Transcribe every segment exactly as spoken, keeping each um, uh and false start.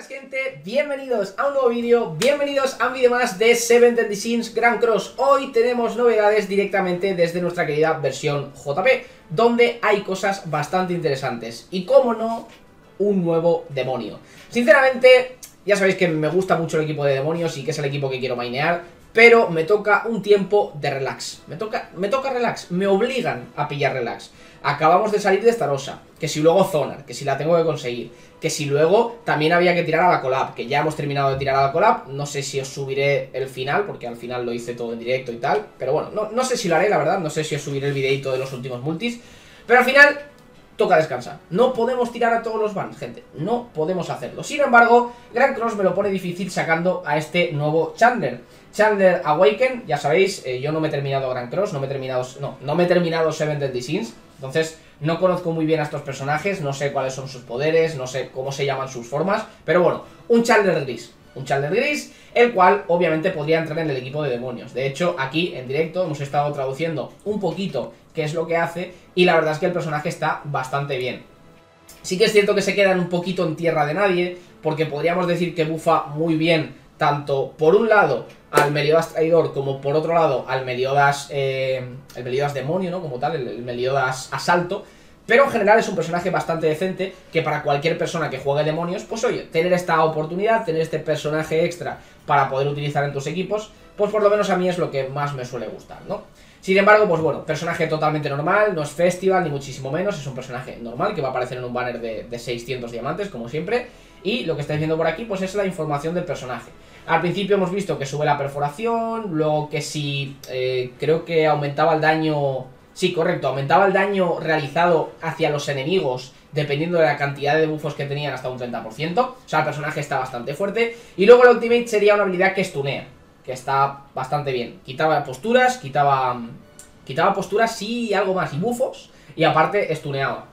buenas gente, bienvenidos a un nuevo vídeo, bienvenidos a un vídeo más de Seven Deadly Sins Grand Cross. Hoy tenemos novedades directamente desde nuestra querida versión J P, donde hay cosas bastante interesantes y, como no, un nuevo demonio. Sinceramente, ya sabéis que me gusta mucho el equipo de demonios y que es el equipo que quiero mainear, pero me toca un tiempo de relax, me toca, me toca relax, me obligan a pillar relax. Acabamos de salir de Estarossa, que si luego Zonar, que si la tengo que conseguir, que si luego también había que tirar a la collab, que ya hemos terminado de tirar a la collab. No sé si os subiré el final, porque al final lo hice todo en directo y tal, pero bueno, no, no sé si lo haré, la verdad, no sé si os subiré el videito de los últimos multis, pero al final toca descansar. No podemos tirar a todos los bans, gente, no podemos hacerlo. Sin embargo, Grand Cross me lo pone difícil sacando a este nuevo Chandler Chandler Awaken, ya sabéis, eh, yo no me he terminado Grand Cross, no me he terminado, no, no me he terminado Seven Deadly Sins. Entonces, no conozco muy bien a estos personajes, no sé cuáles son sus poderes, no sé cómo se llaman sus formas, pero bueno, un Chandler gris, un Chandler gris, el cual obviamente podría entrar en el equipo de demonios. De hecho, aquí en directo hemos estado traduciendo un poquito qué es lo que hace y la verdad es que el personaje está bastante bien. Sí que es cierto que se quedan un poquito en tierra de nadie, porque podríamos decir que bufa muy bien tanto por un lado al Meliodas traidor como por otro lado al Meliodas, eh, el Meliodas demonio, ¿no? Como tal, el, el Meliodas asalto. Pero en general es un personaje bastante decente que para cualquier persona que juegue demonios, pues oye, tener esta oportunidad, tener este personaje extra para poder utilizar en tus equipos, pues por lo menos a mí es lo que más me suele gustar, ¿no? Sin embargo, pues bueno, personaje totalmente normal, no es festival ni muchísimo menos, es un personaje normal que va a aparecer en un banner de, de seiscientos diamantes, como siempre. Y lo que estáis viendo por aquí, pues es la información del personaje. Al principio hemos visto que sube la perforación, luego que si, eh, creo que aumentaba el daño, sí, correcto, aumentaba el daño realizado hacia los enemigos dependiendo de la cantidad de buffos que tenían hasta un treinta por ciento, o sea, el personaje está bastante fuerte. Y luego el ultimate sería una habilidad que stunea, que está bastante bien, quitaba posturas, quitaba, quitaba posturas, sí, algo más, y buffos, y aparte stuneaba,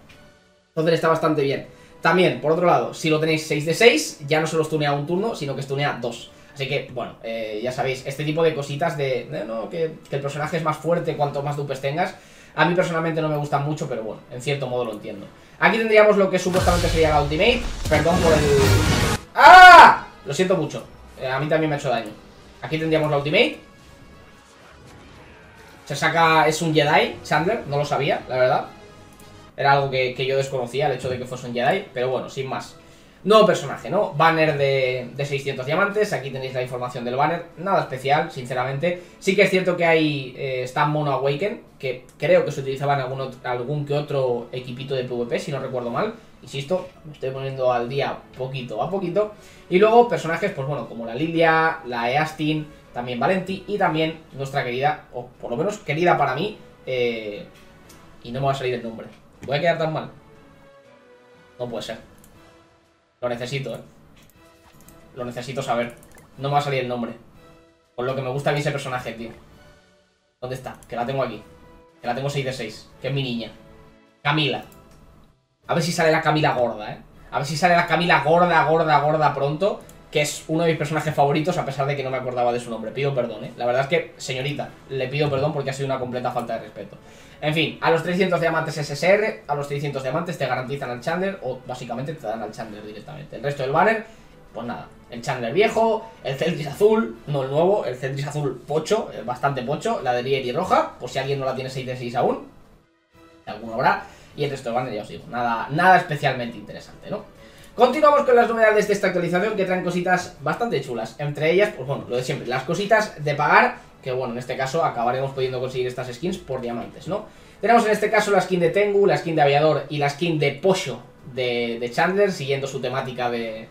entonces está bastante bien. También, por otro lado, si lo tenéis seis de seis, ya no solo stunea un turno, sino que stunea dos. Así que, bueno, eh, ya sabéis, este tipo de cositas de, de no, que, que el personaje es más fuerte cuanto más dupes tengas, a mí personalmente no me gustan mucho, pero bueno, en cierto modo lo entiendo. Aquí tendríamos lo que supuestamente sería la ultimate, perdón por el... ¡Ah! Lo siento mucho, eh, a mí también me ha hecho daño. Aquí tendríamos la ultimate. Se saca, es un Jedi, Chandler, no lo sabía, la verdad. Era algo que, que yo desconocía, el hecho de que fuese un Jedi, pero bueno, sin más. Nuevo personaje, ¿no? Banner de, de seiscientos diamantes, aquí tenéis la información del banner, nada especial, sinceramente. Sí que es cierto que hay eh, Stan Mono Awaken, que creo que se utilizaba en algún, otro, algún que otro equipito de PvP, si no recuerdo mal. Insisto, me estoy poniendo al día poquito a poquito. Y luego personajes, pues bueno, como la Lilia, la Eastin, también Valenti y también nuestra querida, o por lo menos querida para mí, eh, y no me va a salir el nombre. ¿Voy a quedar tan mal? No puede ser. Lo necesito, eh. Lo necesito saber. No me va a salir el nombre. Por lo que me gusta a mí ese personaje, tío. ¿Dónde está? Que la tengo aquí. Que la tengo seis de seis. Que es mi niña. Camila. A ver si sale la Camila gorda, eh. A ver si sale la Camila gorda, gorda, gorda pronto. Que es uno de mis personajes favoritos, a pesar de que no me acordaba de su nombre. Pido perdón, eh. La verdad es que, señorita, le pido perdón porque ha sido una completa falta de respeto. En fin, a los trescientos diamantes S S R, a los trescientos diamantes te garantizan al Chandler, o básicamente te dan al Chandler directamente. El resto del banner, pues nada, el Chandler viejo, el Celtris azul, no el nuevo, el Celtris azul pocho, bastante pocho, la de Lilia roja, por si alguien no la tiene seis de seis aún, alguno habrá, y el resto del banner ya os digo, nada, nada especialmente interesante, ¿no? Continuamos con las novedades de esta actualización, que traen cositas bastante chulas, entre ellas, pues bueno, lo de siempre, las cositas de pagar, que bueno, en este caso acabaremos pudiendo conseguir estas skins por diamantes, ¿no? Tenemos en este caso la skin de Tengu, la skin de Aviador y la skin de Pocho de, de Chandler, siguiendo su temática de,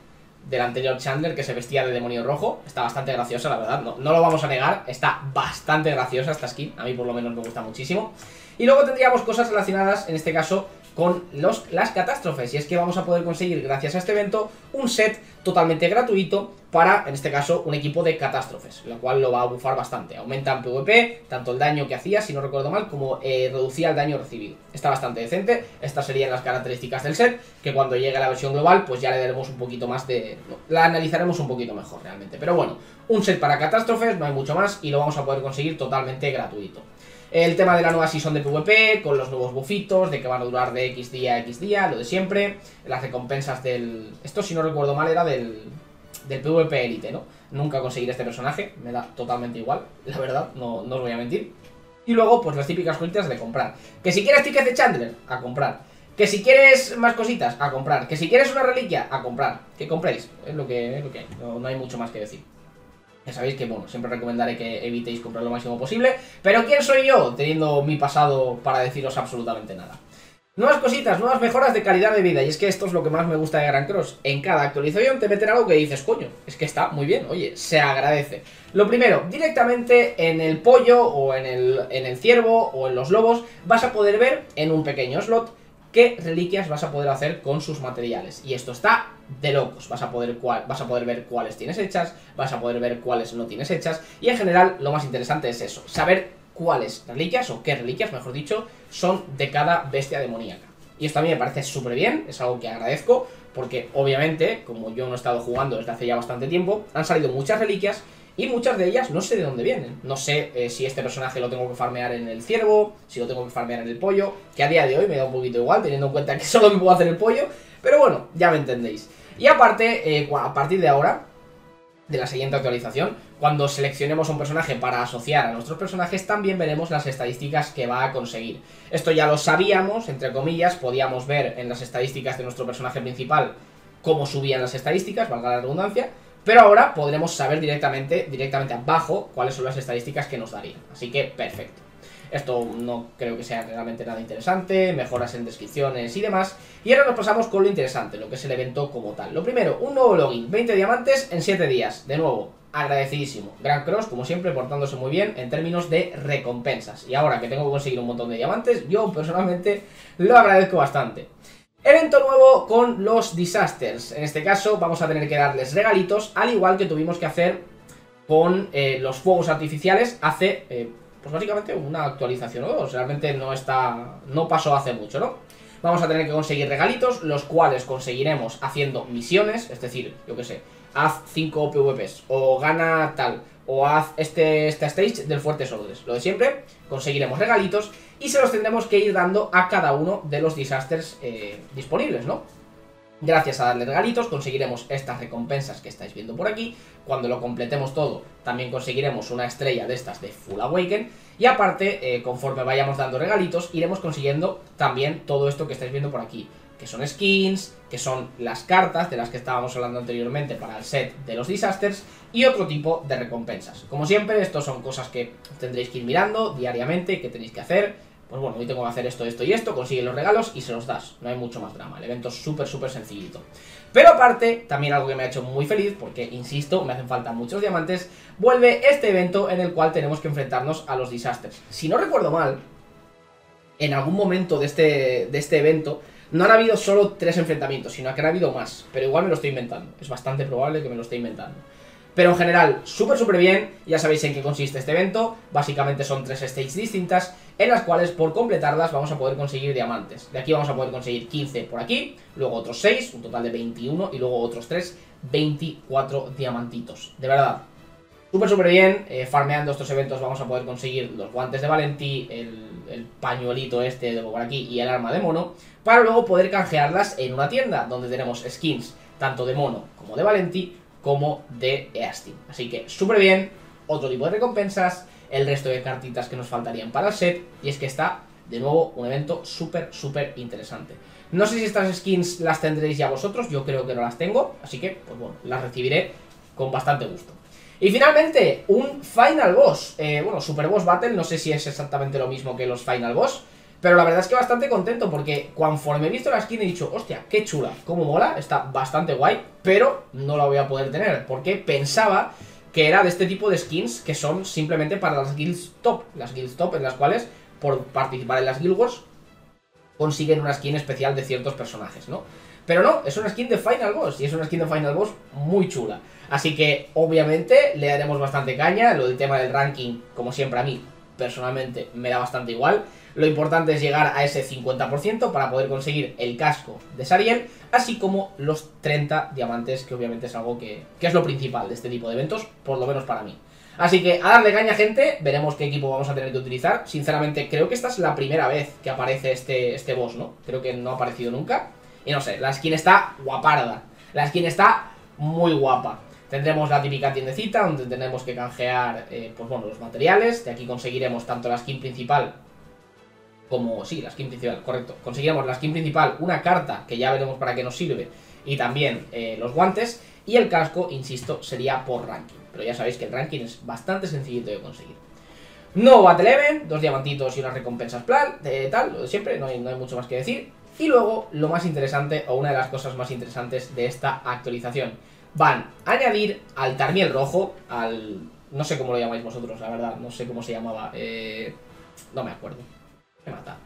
del anterior Chandler, que se vestía de demonio rojo. Está bastante graciosa, la verdad, no, no lo vamos a negar, está bastante graciosa esta skin, a mí por lo menos me gusta muchísimo. Y luego tendríamos cosas relacionadas, en este caso, con los, las catástrofes, y es que vamos a poder conseguir, gracias a este evento, un set totalmente gratuito para, en este caso, un equipo de catástrofes, lo cual lo va a bufar bastante. Aumenta en PvP, tanto el daño que hacía, si no recuerdo mal, como eh, reducía el daño recibido. Está bastante decente, estas serían las características del set, que cuando llegue a la versión global, pues ya le daremos un poquito más de... No, la analizaremos un poquito mejor realmente, pero bueno, un set para catástrofes, no hay mucho más, y lo vamos a poder conseguir totalmente gratuito. El tema de la nueva season de PvP, con los nuevos bufitos, de que van a durar de X día a X día, lo de siempre. Las recompensas del... Esto, si no recuerdo mal, era del, del PvP Elite, ¿no? Nunca conseguir este personaje, me da totalmente igual, la verdad, no, no os voy a mentir. Y luego, pues las típicas cositas de comprar. Que si quieres tickets de Chandler, a comprar. Que si quieres más cositas, a comprar. Que si quieres una reliquia, a comprar. Que compréis, es lo que, es lo que hay, no, no hay mucho más que decir. Ya sabéis que, bueno, siempre recomendaré que evitéis comprar lo máximo posible. Pero ¿quién soy yo teniendo mi pasado para deciros absolutamente nada? Nuevas cositas, nuevas mejoras de calidad de vida. Y es que esto es lo que más me gusta de Grand Cross. En cada actualización te meten algo que dices, coño, es que está muy bien, oye, se agradece. Lo primero, directamente en el pollo o en el, en el ciervo o en los lobos vas a poder ver en un pequeño slot qué reliquias vas a poder hacer con sus materiales. Y esto está de locos. Vas a poder, cual, vas a poder ver cuáles tienes hechas, vas a poder ver cuáles no tienes hechas. Y en general lo más interesante es eso, saber cuáles reliquias o qué reliquias, mejor dicho, son de cada bestia demoníaca. Y esto a mí me parece súper bien, es algo que agradezco, porque obviamente, como yo no he estado jugando desde hace ya bastante tiempo, han salido muchas reliquias y muchas de ellas no sé de dónde vienen. No sé eh, si este personaje lo tengo que farmear en el ciervo, si lo tengo que farmear en el pollo, que a día de hoy me da un poquito igual, teniendo en cuenta que solo me puedo hacer el pollo, pero bueno, ya me entendéis. Y aparte, eh, a partir de ahora, de la siguiente actualización, cuando seleccionemos un personaje para asociar a nuestros personajes, también veremos las estadísticas que va a conseguir. Esto ya lo sabíamos, entre comillas, podíamos ver en las estadísticas de nuestro personaje principal cómo subían las estadísticas, valga la redundancia. Pero ahora podremos saber directamente, directamente abajo cuáles son las estadísticas que nos darían. Así que perfecto. Esto no creo que sea realmente nada interesante, mejoras en descripciones y demás. Y ahora nos pasamos con lo interesante, lo que es el evento como tal. Lo primero, un nuevo login, veinte diamantes en siete días. De nuevo, agradecidísimo. Grand Cross, como siempre, portándose muy bien en términos de recompensas. Y ahora que tengo que conseguir un montón de diamantes, yo personalmente lo agradezco bastante. Evento nuevo con los disasters. En este caso vamos a tener que darles regalitos, al igual que tuvimos que hacer con eh, los fuegos artificiales hace, eh, pues básicamente una actualización o dos. Realmente no está, no pasó hace mucho, ¿no? Vamos a tener que conseguir regalitos, los cuales conseguiremos haciendo misiones, es decir, yo qué sé, haz cinco PvPs, o gana tal, o haz este, esta stage del Fuerte Soldes. Lo de siempre, conseguiremos regalitos y se los tendremos que ir dando a cada uno de los disasters eh, disponibles, ¿no? Gracias a darle regalitos conseguiremos estas recompensas que estáis viendo por aquí. Cuando lo completemos todo, también conseguiremos una estrella de estas de Full Awaken. Y aparte, eh, conforme vayamos dando regalitos, iremos consiguiendo también todo esto que estáis viendo por aquí, que son skins, que son las cartas de las que estábamos hablando anteriormente para el set de los disasters y otro tipo de recompensas. Como siempre, estos son cosas que tendréis que ir mirando diariamente, que tenéis que hacer. Pues bueno, hoy tengo que hacer esto, esto y esto, consigue los regalos y se los das, no hay mucho más drama, el evento es súper, súper sencillito. Pero aparte, también algo que me ha hecho muy feliz, porque, insisto, me hacen falta muchos diamantes, vuelve este evento en el cual tenemos que enfrentarnos a los disasters. Si no recuerdo mal, en algún momento de este, de este evento no han habido solo tres enfrentamientos, sino que han habido más, pero igual me lo estoy inventando, es bastante probable que me lo esté inventando. Pero en general, súper súper bien, ya sabéis en qué consiste este evento, básicamente son tres stages distintas, en las cuales por completarlas vamos a poder conseguir diamantes. De aquí vamos a poder conseguir quince por aquí, luego otros seis, un total de veintiuno, y luego otros tres, veinticuatro diamantitos. De verdad, súper súper bien, eh, farmeando estos eventos vamos a poder conseguir los guantes de Valenti, el, el pañuelito este de por aquí y el arma de mono, para luego poder canjearlas en una tienda, donde tenemos skins tanto de mono como de Valenti, como de Eastin. Así que súper bien, otro tipo de recompensas, el resto de cartitas que nos faltarían para el set, y es que está, de nuevo, un evento súper, súper interesante. No sé si estas skins las tendréis ya vosotros, yo creo que no las tengo, así que, pues bueno, las recibiré con bastante gusto. Y finalmente, un Final Boss, eh, bueno, Super Boss Battle, no sé si es exactamente lo mismo que los Final Boss, pero la verdad es que bastante contento, porque conforme he visto la skin he dicho, hostia, qué chula, cómo mola, está bastante guay, pero no la voy a poder tener, porque pensaba que era de este tipo de skins que son simplemente para las guilds top, las guilds top en las cuales, por participar en las guild wars, consiguen una skin especial de ciertos personajes, ¿no? Pero no, es una skin de Final Boss, y es una skin de Final Boss muy chula. Así que, obviamente, le daremos bastante caña, lo del tema del ranking, como siempre a mí, personalmente, me da bastante igual. Lo importante es llegar a ese cincuenta por ciento para poder conseguir el casco de Sariel, así como los treinta diamantes, que obviamente es algo que, que es lo principal de este tipo de eventos, por lo menos para mí. Así que a darle caña, gente. Veremos qué equipo vamos a tener que utilizar. Sinceramente, creo que esta es la primera vez que aparece este, este boss, ¿no? Creo que no ha aparecido nunca. Y no sé, la skin está guaparda. La skin está muy guapa. Tendremos la típica tiendecita donde tenemos que canjear, eh, pues bueno, los materiales. De aquí conseguiremos tanto la skin principal como... Sí, la skin principal, correcto. Conseguiremos la skin principal, una carta, que ya veremos para qué nos sirve, y también eh, los guantes. Y el casco, insisto, sería por ranking. Pero ya sabéis que el ranking es bastante sencillito de conseguir. Nuevo Battle Event, dos diamantitos y unas recompensas plan, eh, tal, lo de siempre, no hay, no hay mucho más que decir. Y luego, lo más interesante, o una de las cosas más interesantes de esta actualización, van a añadir al Tarmiel rojo, al... no sé cómo lo llamáis vosotros, la verdad, no sé cómo se llamaba, eh... no me acuerdo, me mata.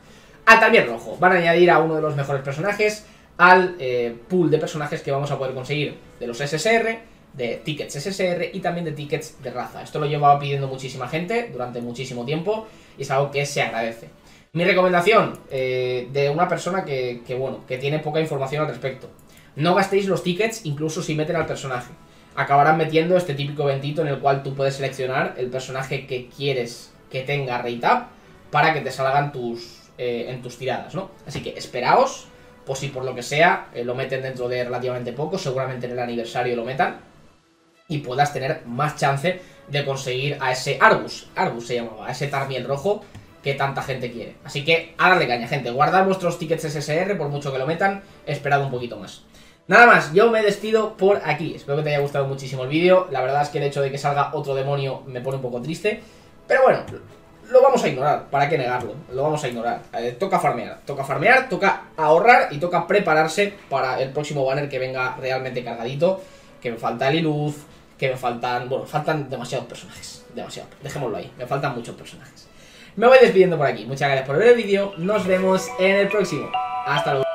Al Tarmiel rojo, van a añadir a uno de los mejores personajes, al eh, pool de personajes que vamos a poder conseguir de los S S R, de tickets S S R y también de tickets de raza. Esto lo llevaba pidiendo muchísima gente durante muchísimo tiempo y es algo que se agradece. Mi recomendación, eh, de una persona que, que, bueno, que tiene poca información al respecto: no gastéis los tickets incluso si meten al personaje. Acabarán metiendo este típico ventito en el cual tú puedes seleccionar el personaje que quieres que tenga rate up para que te salgan tus, eh, en tus tiradas, ¿no? Así que esperaos, por si por lo que sea eh, lo meten dentro de relativamente poco, seguramente en el aniversario lo metan, y puedas tener más chance de conseguir a ese Argus, Argus se llamaba, a ese Tarmiel rojo que tanta gente quiere. Así que a darle caña, gente. Guardad vuestros tickets S S R, por mucho que lo metan, esperad un poquito más. Nada más, yo me despido por aquí. Espero que te haya gustado muchísimo el vídeo. La verdad es que el hecho de que salga otro demonio me pone un poco triste, pero bueno, lo vamos a ignorar, ¿para qué negarlo? Lo vamos a ignorar. Eh, toca farmear, toca farmear, toca ahorrar y toca prepararse para el próximo banner que venga realmente cargadito. Que me falta el Iluz, que me faltan... Bueno, faltan demasiados personajes, demasiado, dejémoslo ahí, me faltan muchos personajes. Me voy despidiendo por aquí. Muchas gracias por ver el vídeo. Nos vemos en el próximo. Hasta luego.